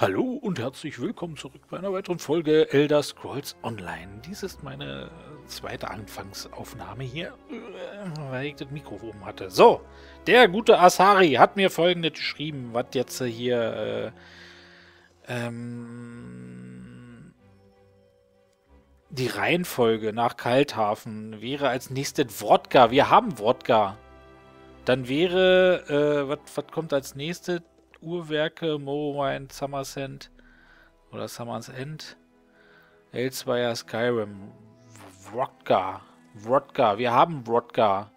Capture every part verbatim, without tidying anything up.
Hallo und herzlich willkommen zurück bei einer weiteren Folge Elder Scrolls Online. Dies ist meine zweite Anfangsaufnahme hier, weil ich das Mikro oben hatte. So, der gute Asari hat mir Folgendes geschrieben, was jetzt hier äh, ähm, die Reihenfolge nach Kalthafen wäre als nächstes Wrothgar. Wir haben Wrothgar. Dann wäre, äh, was kommt als nächstes? Uhrwerke, Morrowind, Summerset oder Summerset, Elsweyr, Skyrim, Wrothgar, Wrothgar, wir haben Wrothgar.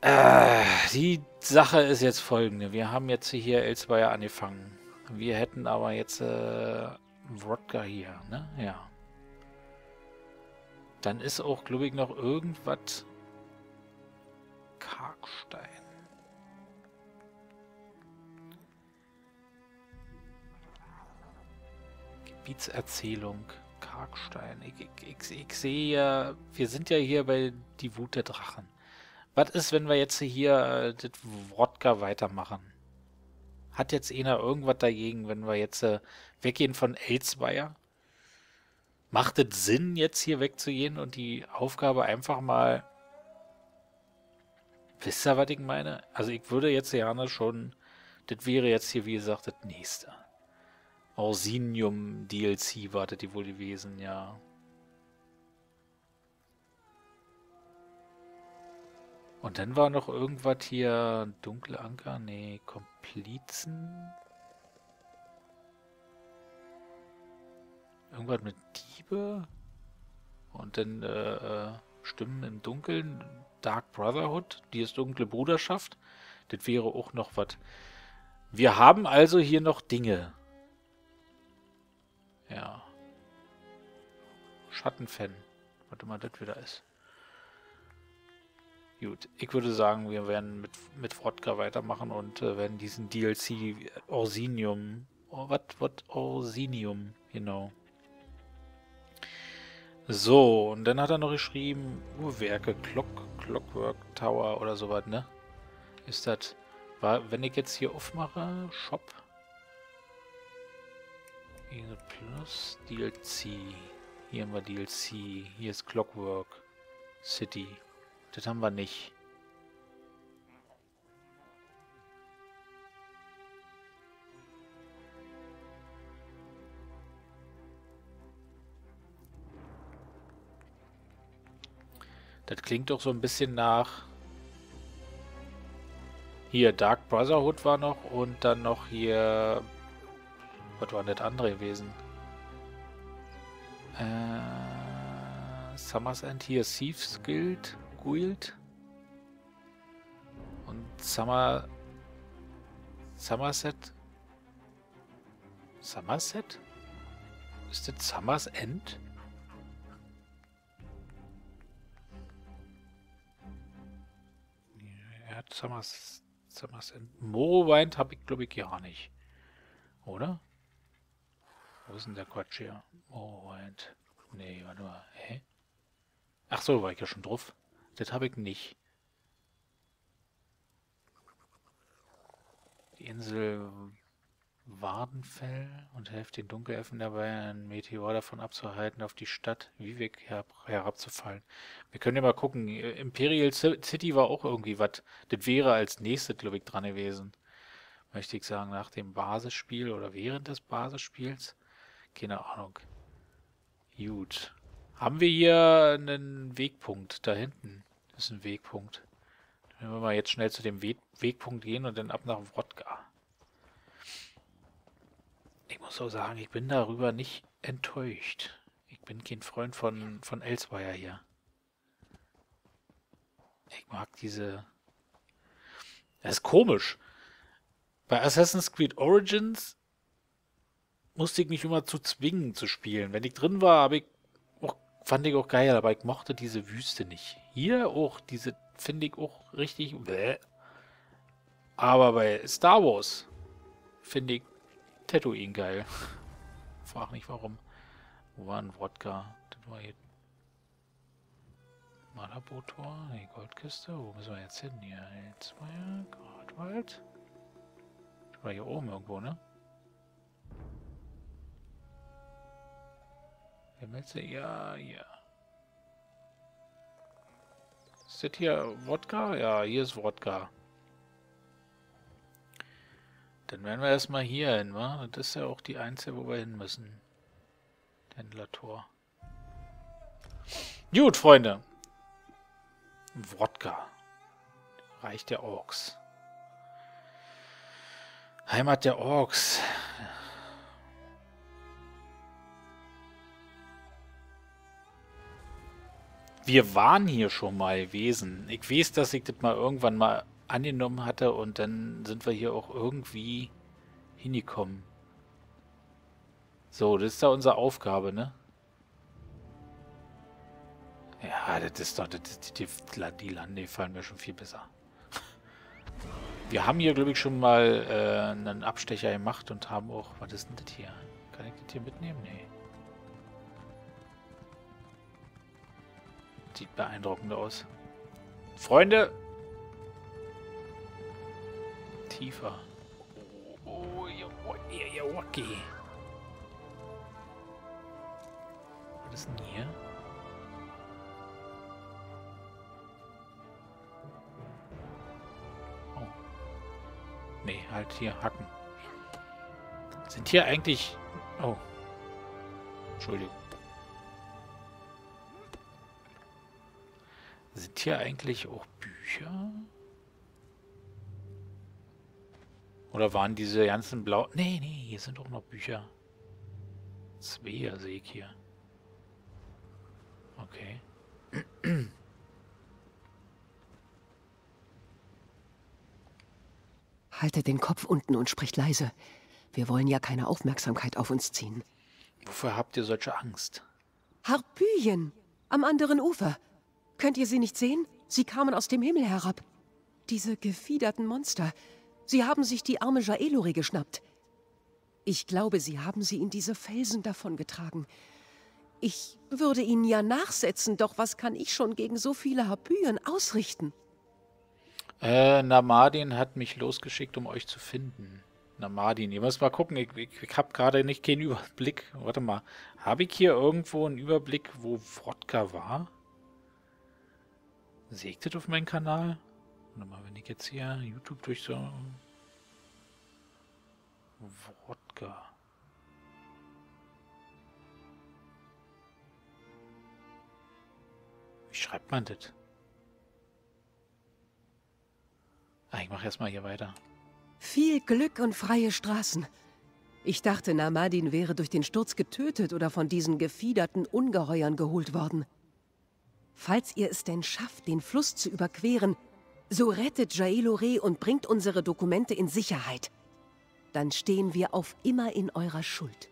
Äh, die Sache ist jetzt folgende, wir haben jetzt hier Elsweyr angefangen, wir hätten aber jetzt äh, Wrothgar hier, ne, ja. Dann ist auch, glaube ich, noch irgendwas Karkstein. Erzählung, Karkstein. Ich, ich, ich, ich sehe ja, wir sind ja hier bei die Wut der Drachen. Was ist, wenn wir jetzt hier äh, das Wrothgar weitermachen? Hat jetzt einer irgendwas dagegen, wenn wir jetzt äh, weggehen von Elsweyr? Macht es Sinn, jetzt hier wegzugehen und die Aufgabe einfach mal... Wisst ihr, was ich meine? Also ich würde jetzt gerne schon... Das wäre jetzt hier, wie gesagt, das nächste. Orsinium D L C wartet die wohl gewesen, ja. Und dann war noch irgendwas hier, dunkle Anker, nee, Komplizen. Irgendwas mit Diebe. Und dann äh, Stimmen im Dunkeln, Dark Brotherhood, die ist dunkle Bruderschaft. Das wäre auch noch was. Wir haben also hier noch Dinge. Ja. Schattenfan. Warte mal, das wieder ist. Gut, ich würde sagen, wir werden mit, mit Wrothgar weitermachen und äh, werden diesen D L C Orsinium. Oh, was? Was? Orsinium, genau. So, und dann hat er noch geschrieben, Uhrwerke, Clock, Clockwork Tower oder sowas, ne? Ist das. Wenn ich jetzt hier aufmache, Shop. Plus D L C. Hier haben wir D L C. Hier ist Clockwork City. Das haben wir nicht. Das klingt doch so ein bisschen nach... Hier, Dark Brotherhood war noch und dann noch hier... Was war denn das andere gewesen? Äh, Summerset hier, Thieves Guild, Guild. Und Summer... Summerset? Summerset? Ist das Summerset? Er hat Summers, Summerset... Morrowind habe ich, glaube ich, gar nicht. Oder? Wo ist denn der Quatsch hier? Moment. Nee, warte mal. Hä? Ach so, war ich ja schon drauf. Das habe ich nicht. Die Insel Wardenfell und helft den Dunkelelfen dabei, einen Meteor davon abzuhalten, auf die Stadt Vivek herabzufallen. Wir können ja mal gucken. Imperial City war auch irgendwie was. Das wäre als nächstes, glaube ich, dran gewesen. Möchte ich sagen, nach dem Basisspiel oder während des Basisspiels. Keine Ahnung. Gut. Haben wir hier einen Wegpunkt? Da hinten ist ein Wegpunkt. Dann werden wir mal jetzt schnell zu dem We Wegpunkt gehen und dann ab nach Wrothgar. Ich muss auch sagen, ich bin darüber nicht enttäuscht. Ich bin kein Freund von, von Elsweyr hier. Ich mag diese... Das ist komisch. Bei Assassin's Creed Origins musste ich mich immer zu zwingen zu spielen. Wenn ich drin war, habe ich auch, fand ich auch geil, aber ich mochte diese Wüste nicht. Hier auch, diese finde ich auch richtig bläh. Aber bei Star Wars finde ich Tatooine geil. Frag nicht warum. Wo war ein Wrothgar? Das war hier Malabotor, die Goldkiste. Wo müssen wir jetzt hin? Hier, Elsweyr, Gradwald. war hier oben irgendwo, ne? Der Metze, ja, ja. Ist das hier Wrothgar? Ja, hier ist Wrothgar. Dann werden wir erstmal hier hin, wa? Das ist ja auch die einzige, wo wir hin müssen. Händlertor. Gut, Freunde. Wrothgar. Reich der Orks. Heimat der Orks. Wir waren hier schon mal gewesen. Ich weiß, dass ich das mal irgendwann mal angenommen hatte und dann sind wir hier auch irgendwie hingekommen. So, das ist ja unsere Aufgabe, ne? Ja, das ist doch... Das, die, die Lande fallen mir schon viel besser. Wir haben hier, glaube ich, schon mal äh, einen Abstecher gemacht und haben auch... Was ist denn das hier? Kann ich das hier mitnehmen? Nee. Sieht beeindruckend aus. Freunde! Tiefer. Oh, oh, oh, oh, oh, okay. Was ist denn hier? Oh. Nee, halt hier, hacken. Sind hier eigentlich... Oh. Entschuldigung. Sind hier eigentlich auch Bücher? Oder waren diese ganzen blauen... Nee, nee, hier sind auch noch Bücher. Zwei sehe ich hier. Okay. Haltet den Kopf unten und spricht leise. Wir wollen ja keine Aufmerksamkeit auf uns ziehen. Wofür habt ihr solche Angst? Harpyen am anderen Ufer. Könnt ihr sie nicht sehen? Sie kamen aus dem Himmel herab. Diese gefiederten Monster. Sie haben sich die arme Jaelore geschnappt. Ich glaube, sie haben sie in diese Felsen davongetragen. Ich würde ihnen ja nachsetzen, doch was kann ich schon gegen so viele Harpyen ausrichten? Äh, Namadin hat mich losgeschickt, um euch zu finden. Namadin, ihr müsst mal gucken, ich, ich, ich habe gerade nicht keinen Überblick. Warte mal, habe ich hier irgendwo einen Überblick, wo Wrothgar war? Seht ihr das auf meinen Kanal? Warte mal, wenn ich jetzt hier YouTube durch so... Wrothgar. Wie schreibt man das? Ah, ich mache erstmal hier weiter. Viel Glück und freie Straßen. Ich dachte, Namadin wäre durch den Sturz getötet oder von diesen gefiederten Ungeheuern geholt worden. Falls ihr es denn schafft, den Fluss zu überqueren, so rettet Jaelore und bringt unsere Dokumente in Sicherheit. Dann stehen wir auf immer in eurer Schuld.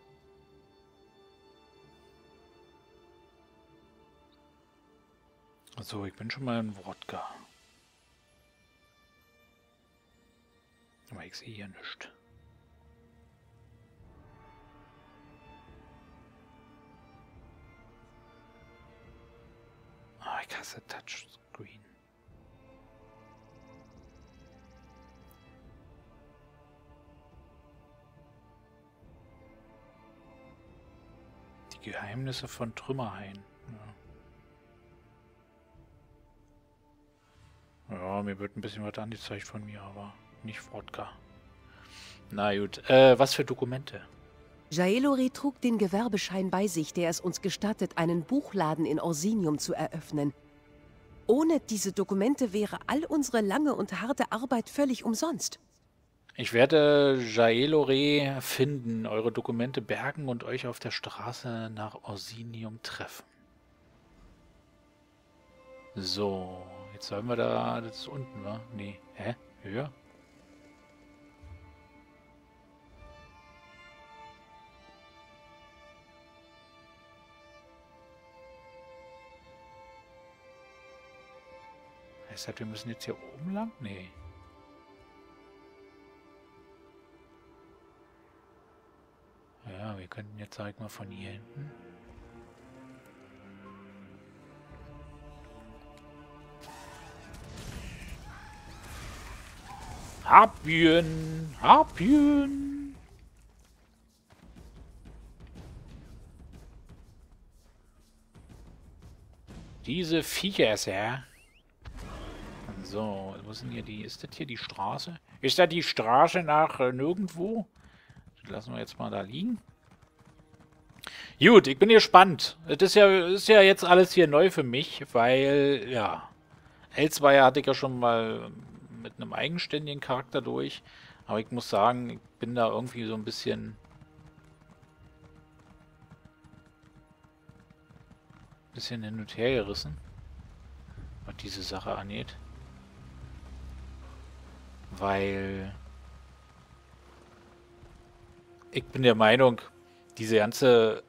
So, ich bin schon mal in Wrothgar. Aber ich sehe hier nichts. Ah, ich hasse Touchscreen. Die Geheimnisse von Trümmerhain. Ja. Ja, mir wird ein bisschen was angezeigt von mir, aber nicht Wrothgar. Na gut, äh, was für Dokumente? Jaelore trug den Gewerbeschein bei sich, der es uns gestattet, einen Buchladen in Orsinium zu eröffnen. Ohne diese Dokumente wäre all unsere lange und harte Arbeit völlig umsonst. Ich werde Jaelore finden, eure Dokumente bergen und euch auf der Straße nach Orsinium treffen. So, jetzt sollen wir da... Das ist unten, wa? Nee, hä? Höher? Deshalb, wir müssen jetzt hier oben lang? Nee. Ja, wir könnten jetzt, sag ich mal, von hier hinten. Harpien, Harpien. Diese Viecher, ja. So, wo sind hier die? Ist das hier die Straße? Ist das die Straße nach äh, nirgendwo? Das lassen wir jetzt mal da liegen. Gut, ich bin gespannt. Das ist ja, ist ja jetzt alles hier neu für mich, weil, ja, Elsweyr hatte ich ja schon mal mit einem eigenständigen Charakter durch. Aber ich muss sagen, ich bin da irgendwie so ein bisschen... bisschen hin und her gerissen, was diese Sache angeht. Weil... ich bin der Meinung, diese ganze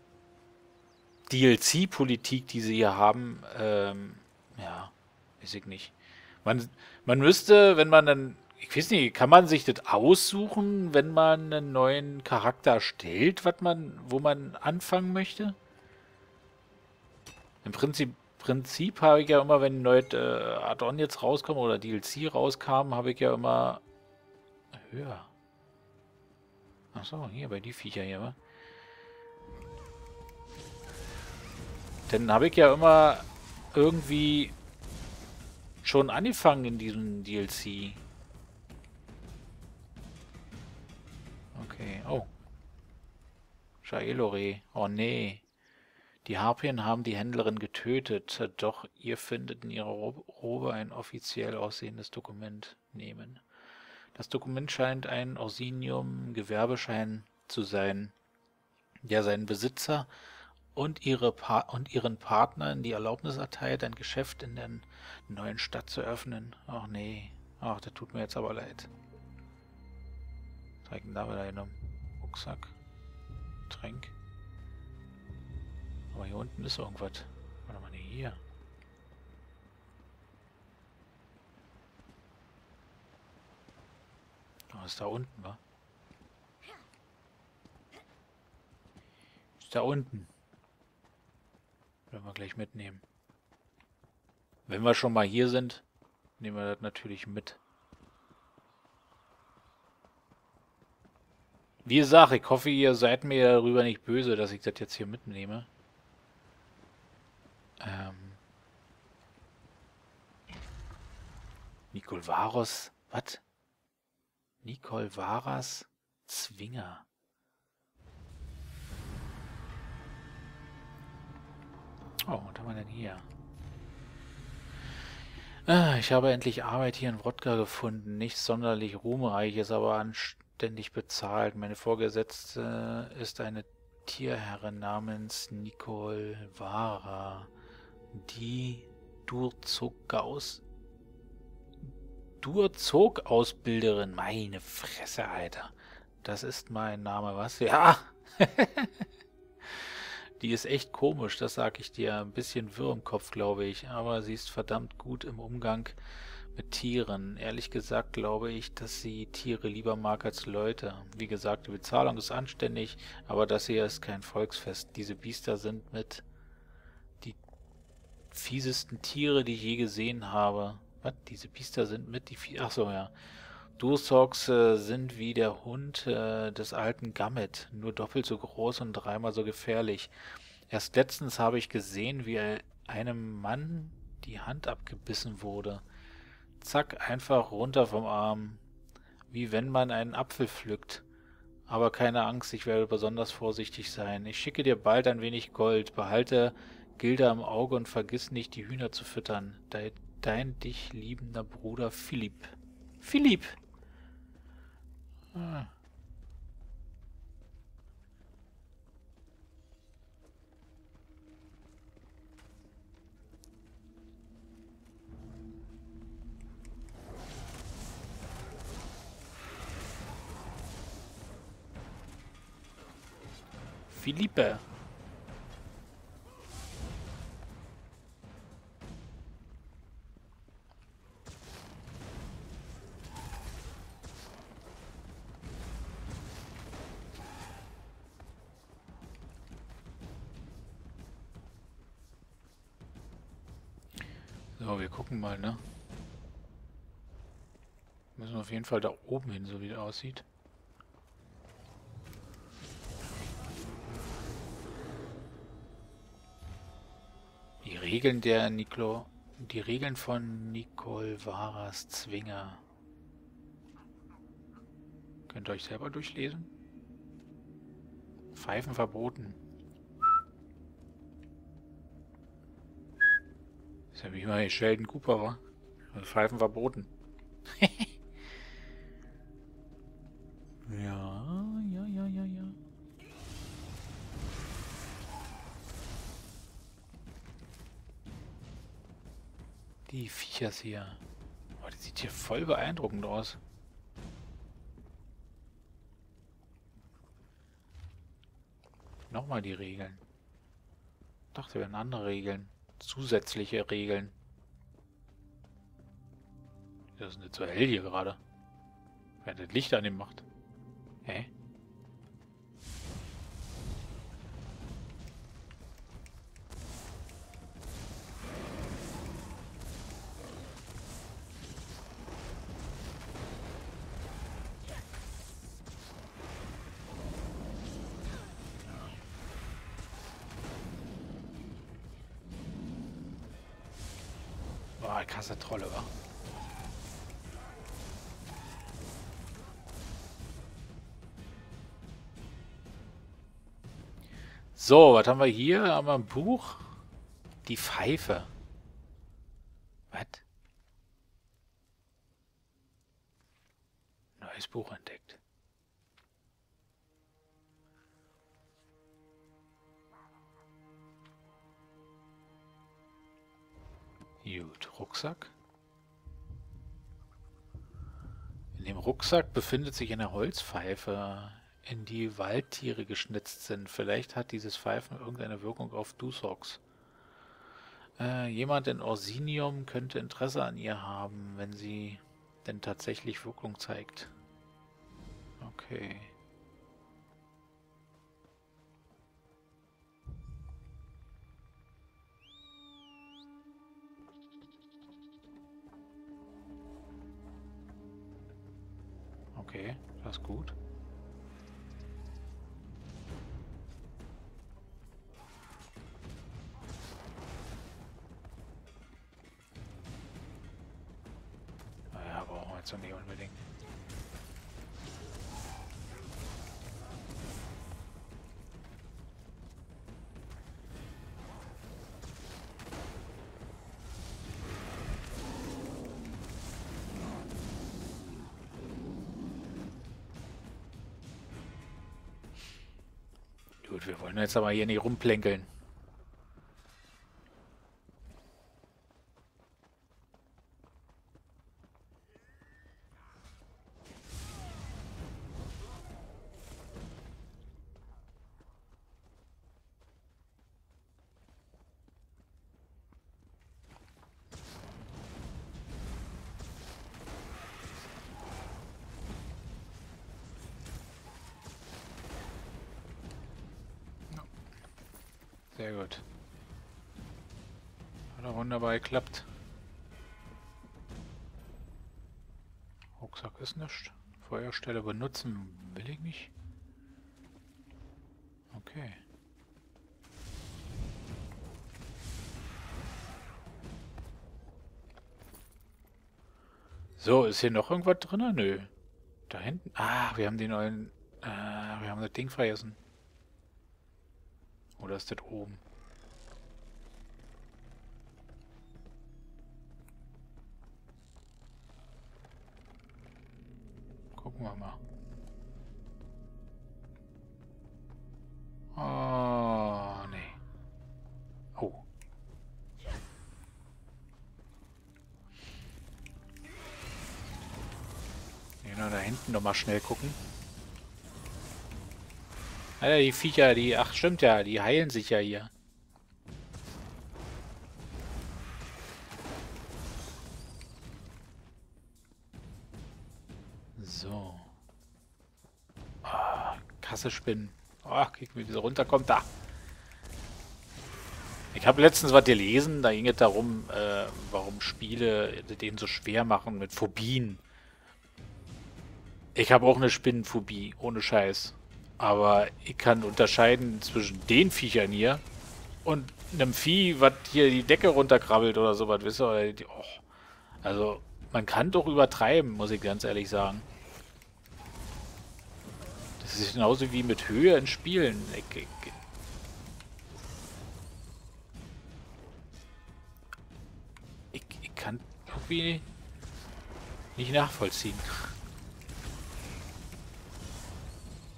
D L C-Politik, die sie hier haben, ähm, ja, weiß ich nicht. Man, man müsste, wenn man dann, ich weiß nicht, kann man sich das aussuchen, wenn man einen neuen Charakter erstellt, was man, wo man anfangen möchte? Im Prinzip, Prinzip habe ich ja immer, wenn neue äh, Add-on jetzt rauskommen oder D L C rauskamen, habe ich ja immer höher. Achso, hier bei die Viecher hier, wa? Denn habe ich ja immer irgendwie schon angefangen in diesem D L C. Okay, oh. Jaelore, oh nee. Die Harpien haben die Händlerin getötet. Doch ihr findet in ihrer Robe ein offiziell aussehendes Dokument. Nehmen. Das Dokument scheint ein Orsinium-Gewerbeschein zu sein, der seinen Besitzer und ihre pa und ihren Partnern die Erlaubnis erteilt, ein Geschäft in der neuen Stadt zu öffnen. Ach nee. Ach, das tut mir jetzt aber leid. Trinken da wieder in einem Rucksack. Trink. Aber hier unten ist irgendwas. Warte mal, nee, hier. Was ist da unten, wa? Ist da unten. Wenn wir gleich mitnehmen. Wenn wir schon mal hier sind, nehmen wir das natürlich mit. Wie gesagt, ich hoffe, ihr seid mir darüber nicht böse, dass ich das jetzt hier mitnehme. Ähm. Nicolvaros, was? Nicolvaras Zwinger. Oh, was haben wir denn hier? Ah, ich habe endlich Arbeit hier in Wrothgar gefunden. Nichts sonderlich Ruhmreiches, aber anständig bezahlt. Meine Vorgesetzte ist eine Tierherrin namens Nicolvara, die Durzugaus... Durzog-Ausbilderin. Meine Fresse, Alter. Das ist mein Name, was? Ja! Die ist echt komisch, das sag ich dir. Ein bisschen wirr im Kopf, glaube ich. Aber sie ist verdammt gut im Umgang mit Tieren. Ehrlich gesagt glaube ich, dass sie Tiere lieber mag als Leute. Wie gesagt, die Bezahlung ist anständig, aber das hier ist kein Volksfest. Diese Biester sind mit die fiesesten Tiere, die ich je gesehen habe. Was? Diese Biester sind mit die fiesesten... Achso, ja. Dusthawks äh, sind wie der Hund äh, des alten Gammet, nur doppelt so groß und dreimal so gefährlich. Erst letztens habe ich gesehen, wie einem Mann die Hand abgebissen wurde. Zack, einfach runter vom Arm. Wie wenn man einen Apfel pflückt. Aber keine Angst, ich werde besonders vorsichtig sein. Ich schicke dir bald ein wenig Gold. Behalte Gilda im Auge und vergiss nicht, die Hühner zu füttern. Dein, dein dich liebender Bruder Philipp. Philipp! Ah. Philippe. auf jeden Fall da oben hin, so wie es aussieht. Die Regeln der Niklo... Die Regeln von Nicolvaras Zwinger. Könnt ihr euch selber durchlesen? Pfeifen verboten. Ist ja wie immer hier Sheldon Cooper war. Pfeifen verboten. Ja, ja, ja, ja, ja. Die Viechers hier. Oh, das sieht hier voll beeindruckend aus. Nochmal die Regeln. Ich dachte, wir hätten andere Regeln. Zusätzliche Regeln. Das ist nicht so hell hier gerade. Wer das Licht an dem macht. Hä? Boah, krasse Trolle, wa? So, was haben wir hier? Haben wir ein Buch? Die Pfeife. Was? Neues Buch entdeckt. Gut, Rucksack. In dem Rucksack befindet sich eine Holzpfeife, in die Waldtiere geschnitzt sind. Vielleicht hat dieses Pfeifen irgendeine Wirkung auf Dusthawks. Äh, jemand in Orsinium könnte Interesse an ihr haben, wenn sie denn tatsächlich Wirkung zeigt. Okay. Okay, das ist gut. So nicht unbedingt. Gut, wir wollen jetzt aber hier nicht rumplänkeln. Sehr gut. Hat auch wunderbar geklappt. Rucksack ist nichts. Feuerstelle benutzen will ich nicht. Okay. So, ist hier noch irgendwas drin? Nö. Da hinten? Ah, wir haben den neuen... Äh, wir haben das Ding vergessen. Oder ist das oben? Gucken wir mal. Oh, nee. Oh. Genau, da hinten nochmal schnell gucken. Alter, die Viecher, die... Ach, stimmt ja, die heilen sich ja hier. So. Ah, krasse Spinnen. Ach, guck mal, wie sie runterkommt. Da! Ich habe letztens was gelesen, da ging es darum, äh, warum Spiele denen so schwer machen mit Phobien. Ich habe auch eine Spinnenphobie, ohne Scheiß. Aber ich kann unterscheiden zwischen den Viechern hier und einem Vieh, was hier die Decke runterkrabbelt oder sowas, wisst ihr? Oder die, oh. Also, man kann doch übertreiben, muss ich ganz ehrlich sagen. Das ist genauso wie mit Höhe in Spielen. Ich, ich, ich, ich kann irgendwie nicht nachvollziehen.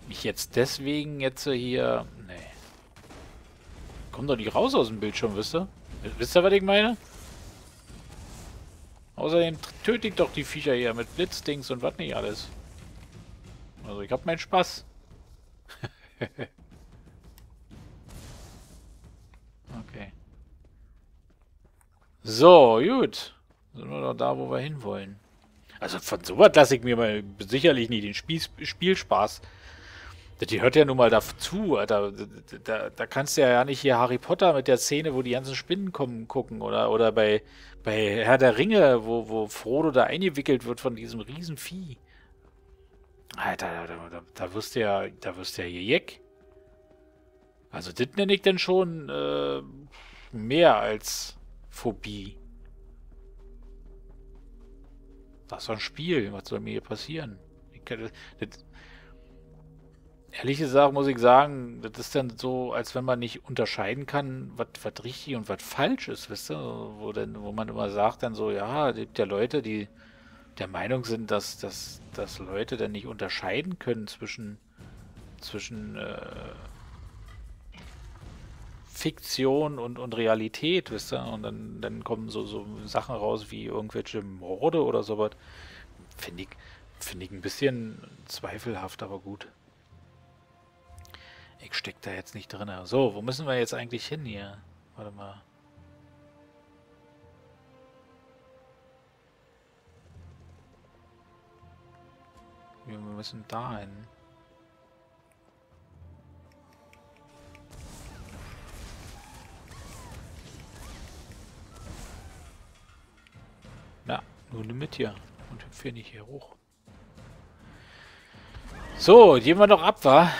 Mich jetzt deswegen jetzt hier... Nee. Komm doch nicht raus aus dem Bildschirm, wisst ihr? Wisst ihr, was ich meine? Außerdem töte ich doch die Viecher hier mit Blitzdings und was nicht alles. Also ich hab meinen Spaß. Okay. So, gut. Sind wir doch da, wo wir hinwollen. Also von sowas lasse ich mir mal sicherlich nicht den Spieß Spielspaß. Die hört ja nun mal dazu, Alter. Da, da, da kannst du ja, ja nicht hier Harry Potter mit der Szene, wo die ganzen Spinnen kommen, gucken. Oder, oder bei, bei Herr der Ringe, wo, wo Frodo da eingewickelt wird von diesem Riesenvieh. Alter, da, da, da, da wirst du ja, da wirst du ja hier jeck. Also das nenne ich denn schon äh, mehr als Phobie. Das ist doch ein Spiel. Was soll mir hier passieren? Ich kann, das, ehrlich gesagt muss ich sagen, das ist dann so, als wenn man nicht unterscheiden kann, was richtig und was falsch ist, wisst ihr? Wo, denn, wo man immer sagt dann so, ja, es gibt ja Leute, die der Meinung sind, dass, dass, dass Leute dann nicht unterscheiden können zwischen, zwischen äh, Fiktion und, und Realität, wisst ihr? Und dann, dann kommen so, so Sachen raus wie irgendwelche Morde oder sowas. Finde ich, finde ich ein bisschen zweifelhaft, aber gut. Ich steck da jetzt nicht drin. So, wo müssen wir jetzt eigentlich hin hier? Warte mal. Wir müssen da hin. Na, nur mit hier. Und hüpf hier nicht hier hoch. So, gehen wir noch ab, wa?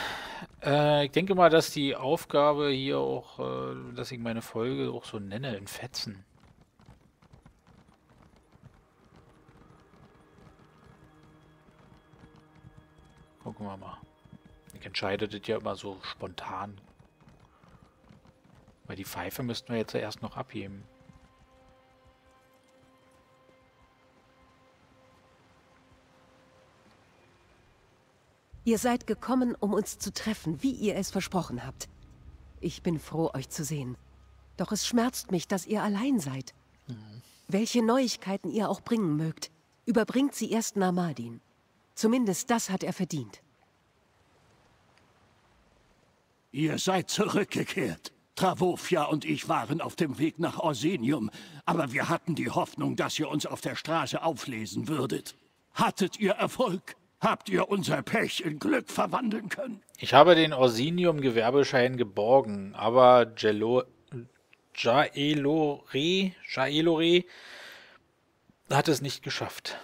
Äh, ich denke mal, dass die Aufgabe hier auch, äh, dass ich meine Folge auch so nenne, in Fetzen. Gucken wir mal. Ich entscheide das ja immer so spontan. Weil die Pfeife müssten wir jetzt erst noch abheben. Ihr seid gekommen, um uns zu treffen, wie ihr es versprochen habt. Ich bin froh, euch zu sehen. Doch es schmerzt mich, dass ihr allein seid. Mhm. Welche Neuigkeiten ihr auch bringen mögt, überbringt sie erst Namadin. Zumindest das hat er verdient. Ihr seid zurückgekehrt. Travofia und ich waren auf dem Weg nach Orsinium, aber wir hatten die Hoffnung, dass ihr uns auf der Straße auflesen würdet. Hattet ihr Erfolg? Habt ihr unser Pech in Glück verwandeln können? Ich habe den Orsinium-Gewerbeschein geborgen, aber Jaelore, Jaelore hat es nicht geschafft.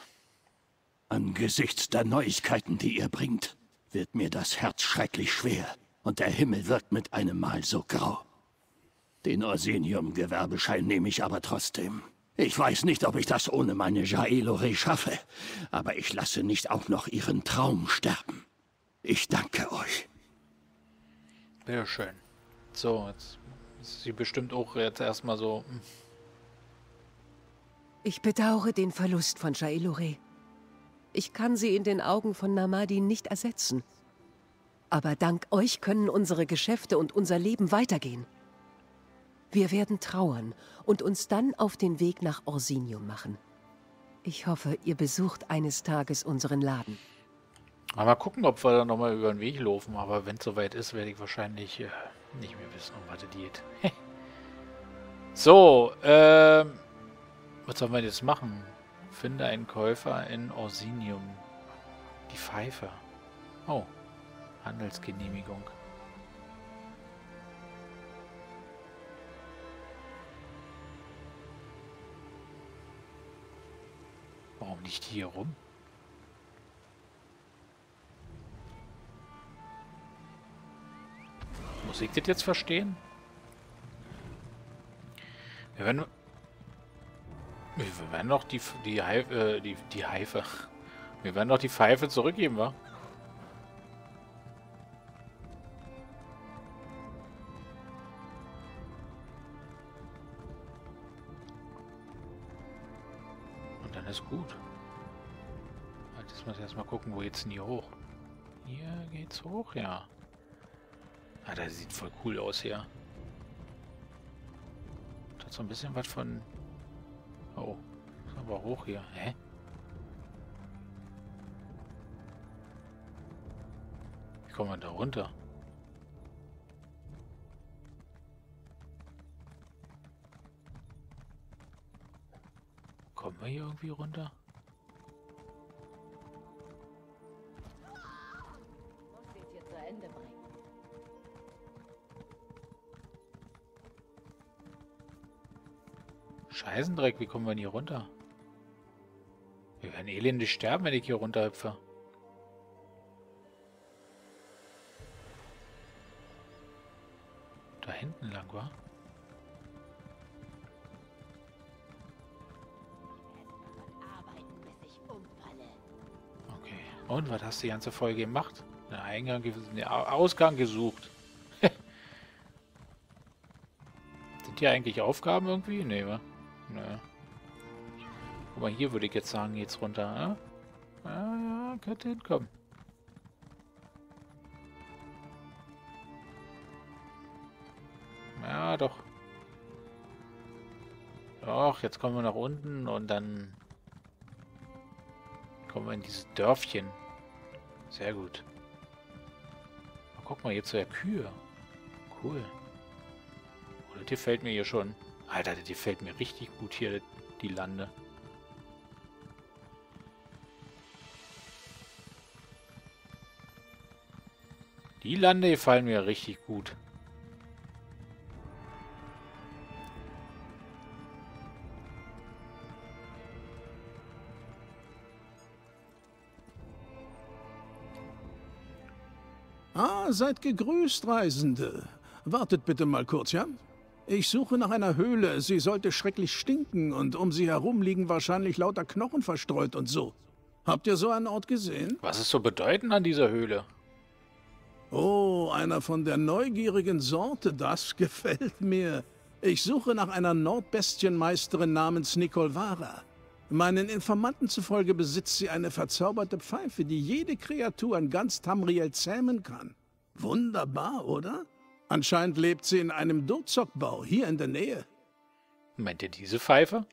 Angesichts der Neuigkeiten, die ihr bringt, wird mir das Herz schrecklich schwer und der Himmel wird mit einem Mal so grau. Den Orsinium-Gewerbeschein nehme ich aber trotzdem. Ich weiß nicht, ob ich das ohne meine Jaelore schaffe, aber ich lasse nicht auch noch ihren Traum sterben. Ich danke euch. Sehr schön. So, jetzt ist sie bestimmt auch jetzt erstmal so. Hm. Ich bedauere den Verlust von Jaelore. Ich kann sie in den Augen von Namadin nicht ersetzen. Aber dank euch können unsere Geschäfte und unser Leben weitergehen. Wir werden trauern und uns dann auf den Weg nach Orsinium machen. Ich hoffe, ihr besucht eines Tages unseren Laden. Mal gucken, ob wir da nochmal über den Weg laufen. Aber wenn es soweit ist, werde ich wahrscheinlich äh, nicht mehr wissen, um was es geht. So, ähm, was sollen wir jetzt machen? Finde einen Käufer in Orsinium. Die Pfeife. Oh, Handelsgenehmigung. Warum nicht hier rum? Muss ich das jetzt verstehen? Wir werden... Wir werden doch die... Die Haife... Äh, die, die Haife... Wir werden doch die Pfeife zurückgeben, wa? Und dann ist gut. Jetzt muss ich erstmal gucken, wo geht's denn hier hoch? Hier geht's hoch, ja. Ah, das sieht voll cool aus hier. Das hat so ein bisschen was von... Oh, ist aber hoch hier. Hä? Wie kommen wir da runter? Kommen wir hier irgendwie runter? Scheißendreck, wie kommen wir denn hier runter? Wir werden elendig sterben, wenn ich hier runterhüpfe. Da hinten lang, wa? Okay. Und was hast du die ganze Folge gemacht? Den Eingang, den Ausgang gesucht. Sind hier eigentlich Aufgaben irgendwie? Nee, wa? Naja. Guck mal, hier würde ich jetzt sagen, geht's runter. Ja, ja, ja, könnte hinkommen. Ja, doch. Doch, jetzt kommen wir nach unten und dann kommen wir in dieses Dörfchen. Sehr gut. Mal, guck mal, jetzt zu der Kühe. Cool. Oh, das gefällt mir hier schon. Alter, das gefällt mir richtig gut hier, die Lande. Die Lande gefallen mir richtig gut. Ah, seid gegrüßt, Reisende. Wartet bitte mal kurz, ja? Ich suche nach einer Höhle. Sie sollte schrecklich stinken und um sie herum liegen wahrscheinlich lauter Knochen verstreut und so. Habt ihr so einen Ort gesehen? Was ist so bedeutend an dieser Höhle? Oh, einer von der neugierigen Sorte, das gefällt mir. Ich suche nach einer Nordbestienmeisterin namens Nicolvara. Meinen Informanten zufolge besitzt sie eine verzauberte Pfeife, die jede Kreatur in ganz Tamriel zähmen kann. Wunderbar, oder? Anscheinend lebt sie in einem Durzokbau hier in der Nähe. Meint ihr diese Pfeife?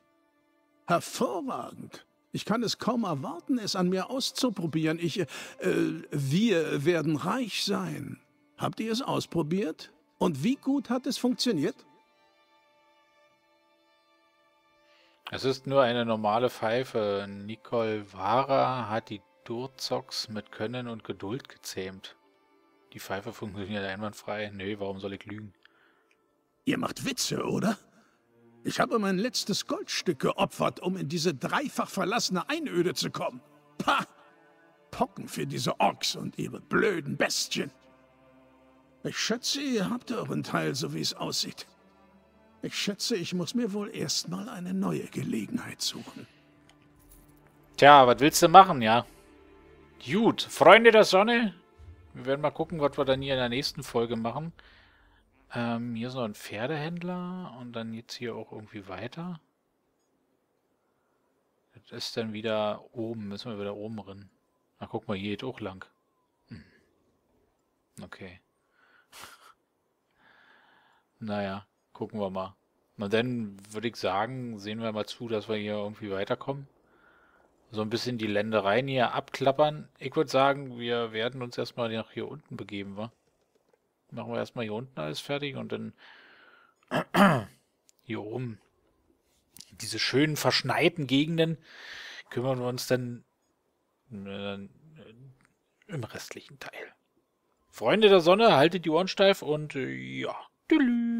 Hervorragend. Ich kann es kaum erwarten, es an mir auszuprobieren. Ich, äh, wir werden reich sein. Habt ihr es ausprobiert? Und wie gut hat es funktioniert? Es ist nur eine normale Pfeife. Nicolvara hat die Durzoks mit Können und Geduld gezähmt. Die Pfeife funktioniert einwandfrei. Nee, warum soll ich lügen? Ihr macht Witze, oder? Ich habe mein letztes Goldstück geopfert, um in diese dreifach verlassene Einöde zu kommen. Pah! Pocken für diese Orks und ihre blöden Bestien. Ich schätze, ihr habt euren Teil, so wie es aussieht. Ich schätze, ich muss mir wohl erstmal eine neue Gelegenheit suchen. Tja, was willst du machen, ja? Gut, Freunde der Sonne... Wir werden mal gucken, was wir dann hier in der nächsten Folge machen. Ähm, hier ist noch ein Pferdehändler und dann geht's hier auch irgendwie weiter. Das ist dann wieder oben, müssen wir wieder oben rennen. Na, guck mal, hier geht auch lang. Hm. Okay. Naja, gucken wir mal. Na dann würde ich sagen, sehen wir mal zu, dass wir hier irgendwie weiterkommen. So ein bisschen die Ländereien hier abklappern. Ich würde sagen, wir werden uns erstmal nach hier unten begeben, wa? Machen wir erstmal hier unten alles fertig und dann hier oben diese schönen verschneiten Gegenden kümmern wir uns dann im restlichen Teil. Freunde der Sonne, haltet die Ohren steif und ja. Tschüss.